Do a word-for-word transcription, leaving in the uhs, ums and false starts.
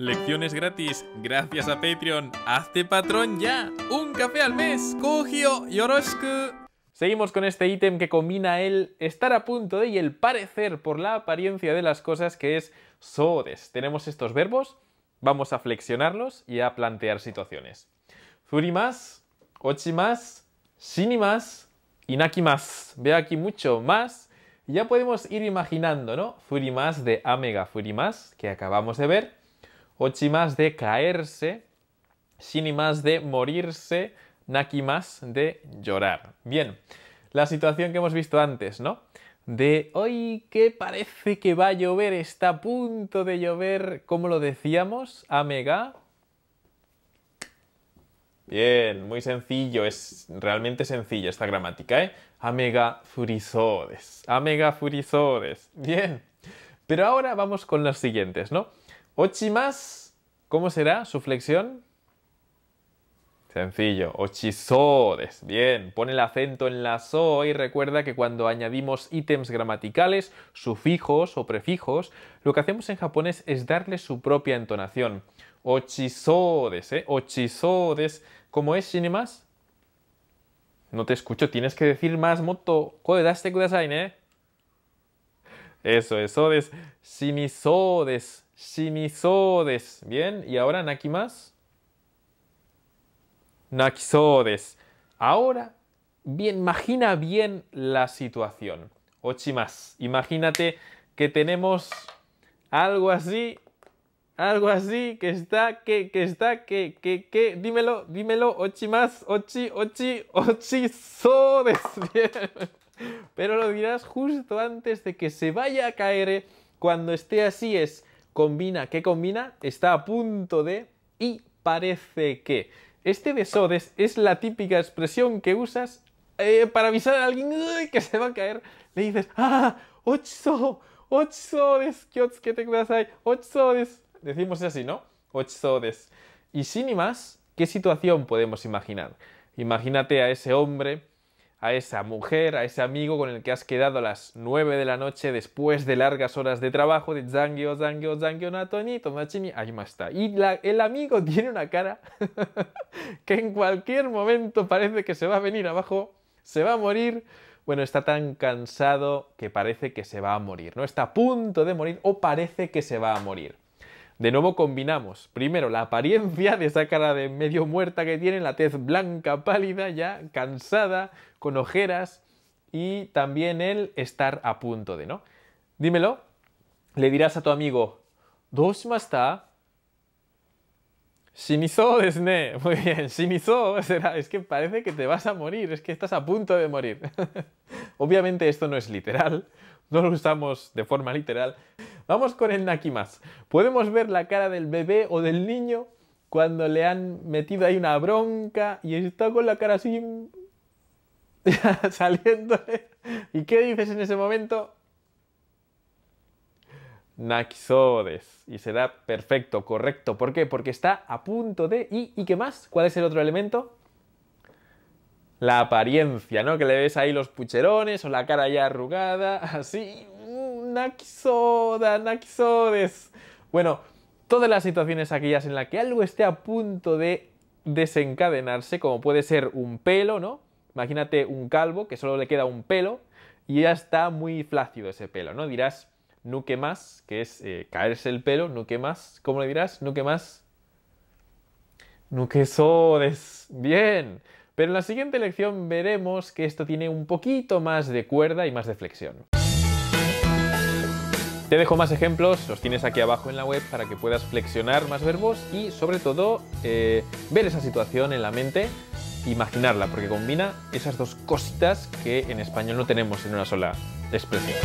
Lecciones gratis, gracias a Patreon. ¡Hazte patrón ya! ¡Un café al mes! ¡Kohiyo, yoroshiku! Seguimos con este ítem que combina el estar a punto de y el parecer por la apariencia de las cosas, que es sodes. Tenemos estos verbos, vamos a flexionarlos y a plantear situaciones. Furimasu, ochimasu, shinimasu, inakimasu. Veo aquí mucho más. Ya podemos ir imaginando, ¿no? Furimasu de Amega, Furimasu, que acabamos de ver. Ochimas de caerse, shinimas de morirse, nakimas de llorar. Bien, la situación que hemos visto antes, ¿no? De hoy que parece que va a llover, está a punto de llover, ¿cómo lo decíamos? Amega. Bien, muy sencillo, es realmente sencilla esta gramática, ¿eh? Amega furisou desu. Amega furisou desu. Bien, pero ahora vamos con las siguientes, ¿no? Ochimas, ¿cómo será su flexión? Sencillo, ochisō desu. Bien, pone el acento en la so y recuerda que cuando añadimos ítems gramaticales, sufijos o prefijos, lo que hacemos en japonés es darle su propia entonación. Ochisō desu, ¿eh? Ochisō desu. ¿Cómo es shinimas? No te escucho, tienes que decir más, moto. Kodasete kudasai, ¿eh? Eso, eso es. Shinisō desu. Shinisō desu. Bien, y ahora nakimasu. Nakisou desu. Ahora, bien, imagina bien la situación. Ochimasu. Imagínate que tenemos algo así, algo así, que está, que, que está, que, que, que, dímelo, dímelo, ochimasu, ochi, ochi, ochisō desu. Bien. Pero lo dirás justo antes de que se vaya a caer, cuando esté así es. Combina, ¿qué combina? Está a punto de y parece que. Este de sodes es la típica expresión que usas eh, para avisar a alguien que se va a caer. Le dices, ¡ah! ¡Ochisō! ¡Ochisō desu! ¡Kiotsukete kudasai! ¡Ochisō desu! Decimos así, ¿no? ¡Ochisō desu! Y shinimasu, ¿qué situación podemos imaginar? Imagínate a ese hombre, a esa mujer, a ese amigo con el que has quedado a las nueve de la noche después de largas horas de trabajo, de zangyo, zangyo, zangyo, natoni, machimi, ahí más está. Y la, el amigo tiene una cara que en cualquier momento parece que se va a venir abajo, se va a morir. Bueno, está tan cansado que parece que se va a morir, ¿no? Está a punto de morir o parece que se va a morir. De nuevo combinamos, primero, la apariencia de esa cara de medio muerta que tiene, la tez blanca, pálida, ya cansada, con ojeras, y también el estar a punto de, ¿no? Dímelo, le dirás a tu amigo, ¿dou shimashita? Shinisō desu ne. Muy bien, shinisō será, es que parece que te vas a morir, es que estás a punto de morir. Obviamente esto no es literal, no lo usamos de forma literal. Vamos con el nakimasu. Podemos ver la cara del bebé o del niño cuando le han metido ahí una bronca y está con la cara así saliéndole. ¿Y qué dices en ese momento? Nakisou desu. Y será perfecto, correcto. ¿Por qué? Porque está a punto de... ¿Y, ¿Y qué más? ¿Cuál es el otro elemento? La apariencia, ¿no? Que le ves ahí los pucherones o la cara ya arrugada, así... Nakisou da, nakisou desu. Bueno, todas las situaciones aquellas en las que algo esté a punto de desencadenarse, como puede ser un pelo, ¿no? Imagínate un calvo que solo le queda un pelo y ya está muy flácido ese pelo, ¿no? Dirás nukemas, que es eh, caerse el pelo, nukemas. ¿Cómo le dirás? Nukemas. Nukesō desu. Bien. Pero en la siguiente lección veremos que esto tiene un poquito más de cuerda y más de flexión. Te dejo más ejemplos, los tienes aquí abajo en la web para que puedas flexionar más verbos y, sobre todo, eh, ver esa situación en la mente, imaginarla, porque combina esas dos cositas que en español no tenemos en una sola expresión.